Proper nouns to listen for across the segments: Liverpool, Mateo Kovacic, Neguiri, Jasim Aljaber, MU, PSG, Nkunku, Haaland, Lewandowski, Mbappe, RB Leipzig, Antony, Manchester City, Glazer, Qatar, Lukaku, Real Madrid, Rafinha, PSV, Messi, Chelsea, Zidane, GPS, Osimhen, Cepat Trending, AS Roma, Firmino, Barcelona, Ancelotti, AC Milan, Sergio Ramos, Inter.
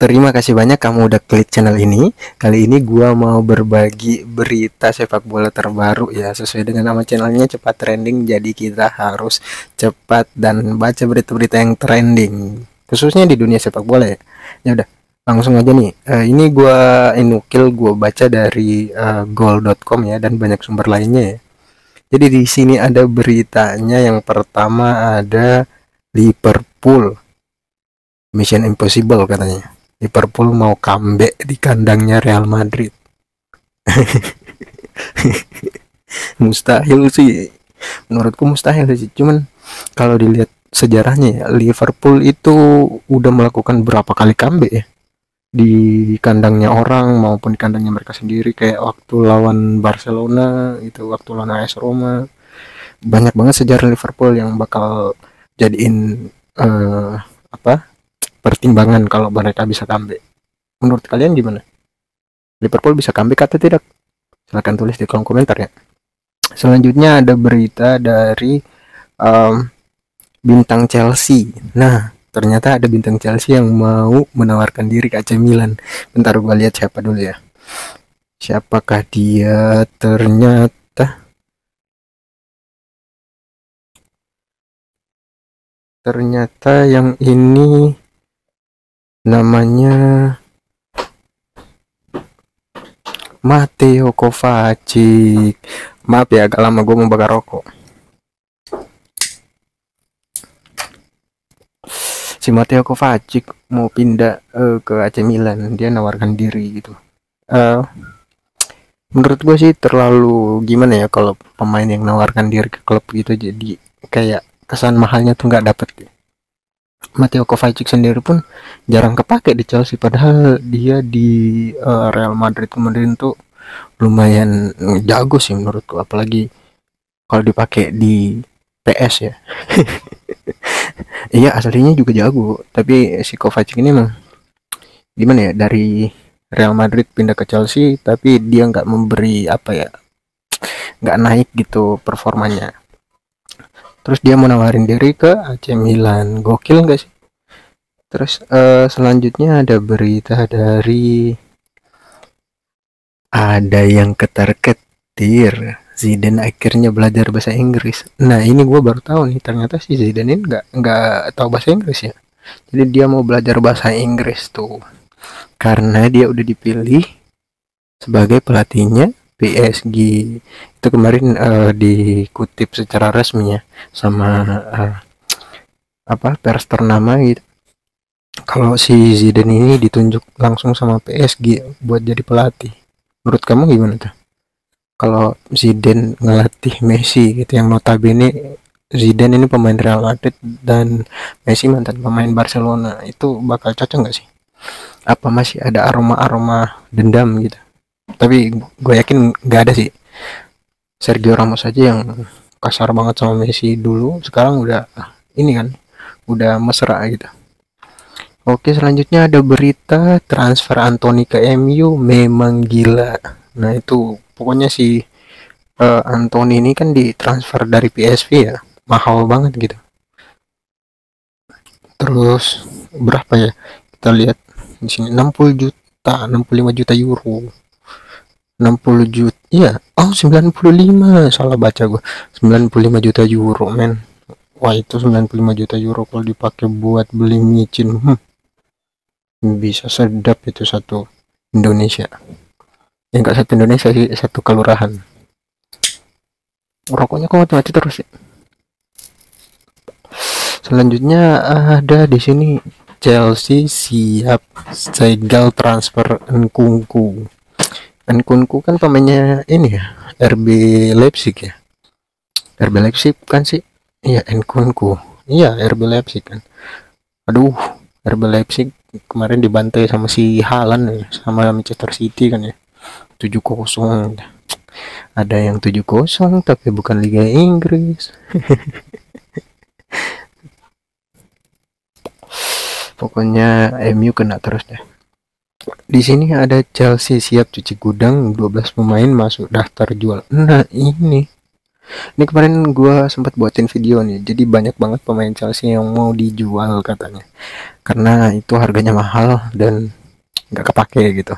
Terima kasih banyak kamu udah klik channel ini. Kali ini gua mau berbagi berita sepak bola terbaru ya, sesuai dengan nama channelnya Cepat Trending. Jadi kita harus cepat dan baca berita-berita yang trending, khususnya di dunia sepak bola ya. Ya udah, langsung aja nih. Ini gua inukil, gua baca dari goal.com ya, dan banyak sumber lainnya ya. Jadi di sini ada beritanya. Yang pertama ada Liverpool Mission Impossible katanya. Liverpool mau comeback di kandangnya Real Madrid. Mustahil sih, menurutku mustahil sih. Cuman kalau dilihat sejarahnya ya, Liverpool itu udah melakukan berapa kali comeback ya, di kandangnya orang maupun di kandangnya mereka sendiri. Kayak waktu lawan Barcelona itu, waktu lawan AS Roma. Banyak banget sejarah Liverpool yang bakal jadiin pertimbangan kalau mereka bisa comeback. Menurut kalian gimana? Liverpool bisa comeback atau tidak? Silahkan tulis di kolom komentar ya. Selanjutnya ada berita dari bintang Chelsea. Nah, ternyata ada bintang Chelsea yang mau menawarkan diri ke AC Milan. Bentar gua lihat siapa dulu ya. Siapakah dia? Ternyata yang ini namanya Mateo Kovacic. Maaf ya, agak lama gue mau bakar rokok. Si Mateo Kovacic mau pindah ke AC Milan. Dia nawarkan diri gitu. Menurut gue sih terlalu gimana ya kalau pemain yang nawarkan diri ke klub gitu. Jadi kayak kesan mahalnya tuh nggak dapet ya. Mateo Kovacic sendiri pun jarang kepake di Chelsea, padahal dia di Real Madrid kemarin tuh lumayan jago sih menurutku, apalagi kalau dipakai di PS ya. Iya, aslinya juga jago, tapi si Kovacic ini mah gimana ya, dari Real Madrid pindah ke Chelsea tapi dia nggak memberi apa ya, nggak naik gitu performanya. Terus dia menawarin diri ke AC Milan. Gokil gak sih? Terus selanjutnya ada berita dari, ada yang ketar-ketir, Zidane akhirnya belajar bahasa Inggris. Nah ini gue baru tahu nih, ternyata si Zidane ini nggak tahu bahasa Inggris ya. Jadi dia mau belajar bahasa Inggris tuh, karena dia udah dipilih sebagai pelatihnya PSG. Itu kemarin dikutip secara resminya sama pers ternama gitu. Kalau si Zidane ini ditunjuk langsung sama PSG buat jadi pelatih. Menurut kamu gimana tuh? Kalau Zidane ngelatih Messi gitu, yang notabene Zidane ini pemain Real Madrid dan Messi mantan pemain Barcelona, itu bakal cocok nggak sih? Apa masih ada aroma-aroma dendam gitu? Tapi gue yakin nggak ada sih. Sergio Ramos aja yang kasar banget sama Messi dulu, sekarang udah ini kan, udah mesra gitu. Oke, selanjutnya ada berita transfer Antony ke MU memang gila. Nah itu pokoknya si Antony ini kan ditransfer dari PSV ya, mahal banget gitu. Terus berapa ya, kita lihat di sini 60 juta 65 juta euro 60 juta, iya, 95, salah baca gue, 95 juta euro men. Wah itu 95 juta euro kalau dipakai buat beli micin, bisa sedap itu satu Indonesia. Ya enggak satu Indonesia sih, satu kelurahan. Rokoknya kok mati-mati terus ya. Selanjutnya ada di sini Chelsea siap segel transfer Nkunku. Nkunku kan pemainnya ini ya, RB Leipzig ya. RB Leipzig kan sih? Iya, Nkunku. Iya, RB Leipzig kan. Aduh, RB Leipzig kemarin dibantai sama si Haaland ya, sama Manchester City kan ya. 7-0. Ada yang 7-0 tapi bukan Liga Inggris. Pokoknya MU kena terus deh. Di sini ada Chelsea siap cuci gudang, 12 pemain masuk daftar jual. Nah ini Ini kemarin gue sempat buatin video nih, jadi banyak banget pemain Chelsea yang mau dijual katanya, karena itu harganya mahal dan nggak kepake gitu.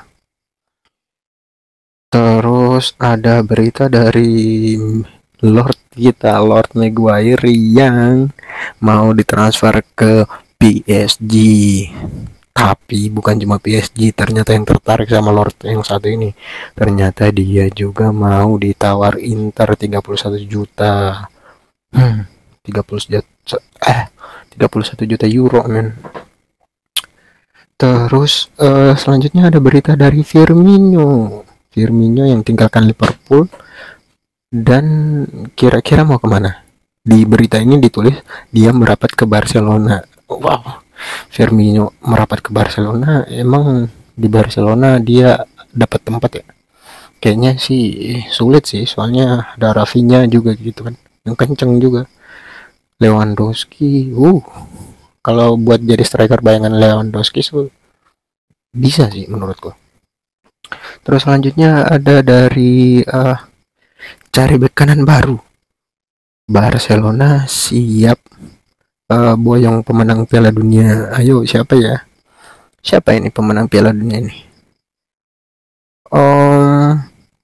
Terus ada berita dari Lord kita, Lord Neguiri, yang mau ditransfer ke PSG. Tapi bukan cuma PSG ternyata yang tertarik sama Lord yang satu ini, ternyata dia juga mau ditawar Inter 31 juta. 31 juta euro, men. Terus selanjutnya ada berita dari Firmino yang tinggalkan Liverpool dan kira-kira mau kemana. Di berita ini ditulis dia merapat ke Barcelona. Wow, Firmino merapat ke Barcelona. Emang di Barcelona dia dapat tempat ya? Kayaknya sih sulit sih, soalnya ada Rafinha juga gitu kan, yang kenceng juga. Lewandowski, kalau buat jadi striker bayangan Lewandowski bisa sih menurutku. Terus selanjutnya ada dari cari bek kanan baru. Barcelona siap boyong pemenang Piala Dunia. Ayo, siapa ya? Siapa ini pemenang Piala Dunia ini?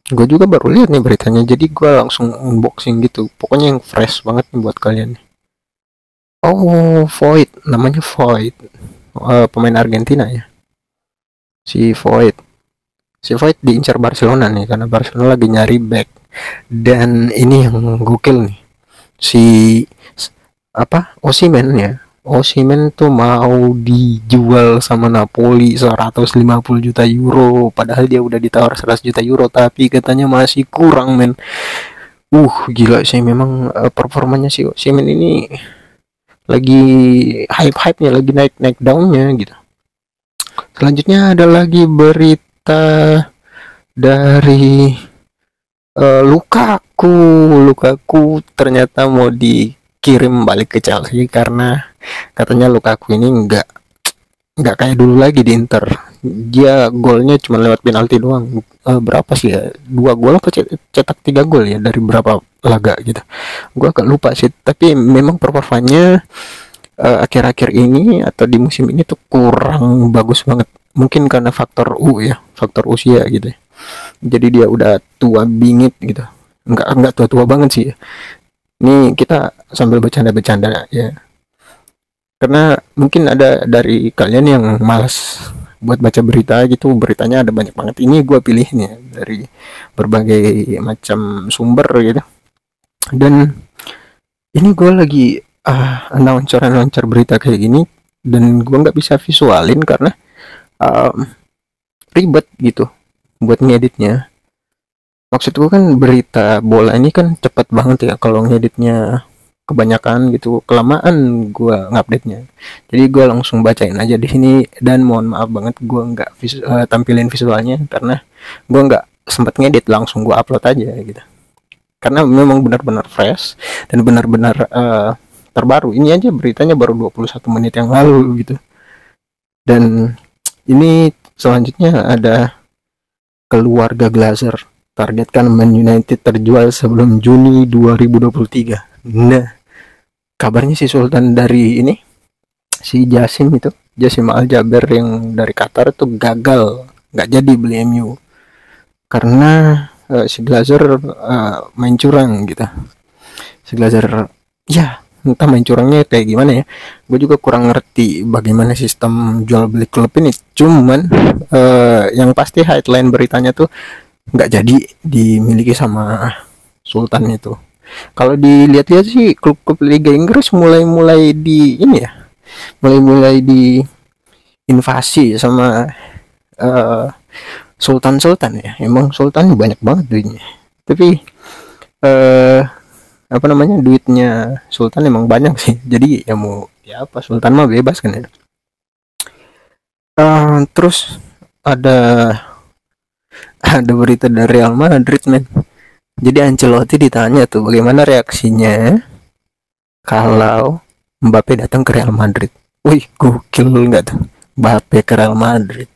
Gue juga baru lihat nih beritanya, jadi gue langsung unboxing gitu. Pokoknya yang fresh banget nih buat kalian. Oh, Void, namanya Void, pemain Argentina ya. Si Void diincar Barcelona nih, karena Barcelona lagi nyari back. Dan ini yang gokil nih, Osimhen ya. Osimhen tuh mau dijual sama Napoli 150 juta euro, padahal dia udah ditawar 100 juta euro tapi katanya masih kurang, men. Gila sih memang performanya si Osimhen ini lagi hype-hypenya, lagi naik downnya gitu. Selanjutnya ada lagi berita dari Lukaku ternyata mau dikirim balik ke Chelsea karena katanya Lukaku ini nggak kayak dulu lagi di Inter. Dia golnya cuma lewat penalti doang. Berapa sih ya, 2 gol apa cetak 3 gol ya dari berapa laga gitu, gua agak lupa sih. Tapi memang performanya akhir-akhir ini atau di musim ini tuh kurang bagus banget, mungkin karena faktor usia gitu ya. Jadi dia udah tua bingit gitu, nggak tua-tua banget sih. Ini kita sambil bercanda ya, karena mungkin ada dari kalian yang malas buat baca berita gitu. Beritanya ada banyak banget, ini gue pilihnya dari berbagai macam sumber gitu. Dan ini gue lagi loncar berita kayak gini dan gue nggak bisa visualin karena ribet gitu buat ngeditnya. Maksud gue kan berita bola ini kan cepet banget ya, kalau ngeditnya kebanyakan gitu kelamaan gue ngupdate-nya. Jadi gue langsung bacain aja di sini, dan mohon maaf banget gue nggak tampilin visualnya karena gue nggak sempat ngedit, langsung gue upload aja gitu. Karena memang benar-benar fresh dan benar-benar terbaru. Ini aja beritanya baru 21 menit yang lalu gitu. Dan ini selanjutnya ada keluarga Glazer targetkan Man United terjual sebelum Juni 2023. Nah, kabarnya si Sultan dari ini, si Jasim itu, Jasim Aljaber yang dari Qatar itu gagal, nggak jadi beli MU karena si Glazer main curang gitu. Si Glazer ya entah main curangnya kayak gimana ya, gue juga kurang ngerti bagaimana sistem jual beli klub ini. Cuman yang pasti headline beritanya tuh nggak jadi dimiliki sama Sultan itu. Kalau dilihat-lihat sih klub-klub Liga Inggris mulai-mulai diinvasi sama Sultan ya. Emang Sultan banyak banget duitnya, tapi duitnya Sultan emang banyak sih. Jadi ya mau ya apa, Sultan mah bebas kan ya. Terus ada berita dari Real Madrid, men. Jadi Ancelotti ditanya tuh bagaimana reaksinya kalau Mbappe datang ke Real Madrid. Wih, gokil nggak tuh, Mbappe ke Real Madrid.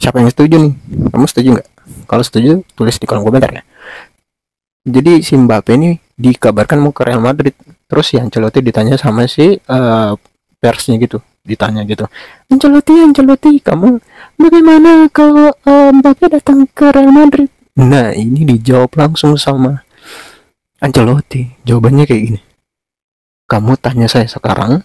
Siapa yang setuju nih? Kamu setuju nggak? Kalau setuju tulis di kolom komentar ya. Jadi si Mbappe ini dikabarkan mau ke Real Madrid. Terus ya Ancelotti ditanya sama si persnya gitu, ditanya gitu, Ancelotti kamu bagaimana kalau Mbappe datang ke Real Madrid? Nah ini dijawab langsung sama Ancelotti, jawabannya kayak gini, kamu tanya saya sekarang,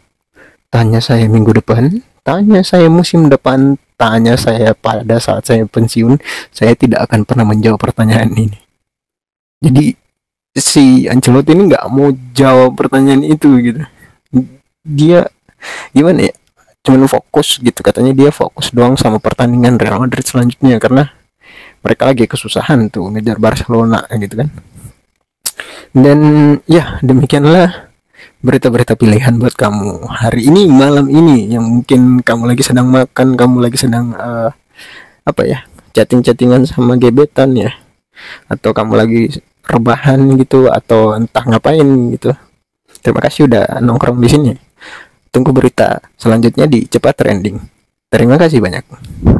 tanya saya minggu depan, tanya saya musim depan, tanya saya pada saat saya pensiun, saya tidak akan pernah menjawab pertanyaan ini. Jadi si Ancelotti ini nggak mau jawab pertanyaan itu gitu, dia gimana ya, cuman fokus gitu, katanya dia fokus doang sama pertandingan Real Madrid selanjutnya karena mereka lagi kesusahan tuh ngejar Barcelona gitu kan. Dan ya demikianlah berita-berita pilihan buat kamu hari ini, malam ini, yang mungkin kamu lagi sedang makan, kamu lagi sedang apa ya, chatting-chattingan sama gebetan ya, atau kamu lagi rebahan gitu, atau entah ngapain gitu. Terima kasih udah nongkrong di sini. Tunggu berita selanjutnya di Cepat Trending. Terima kasih banyak.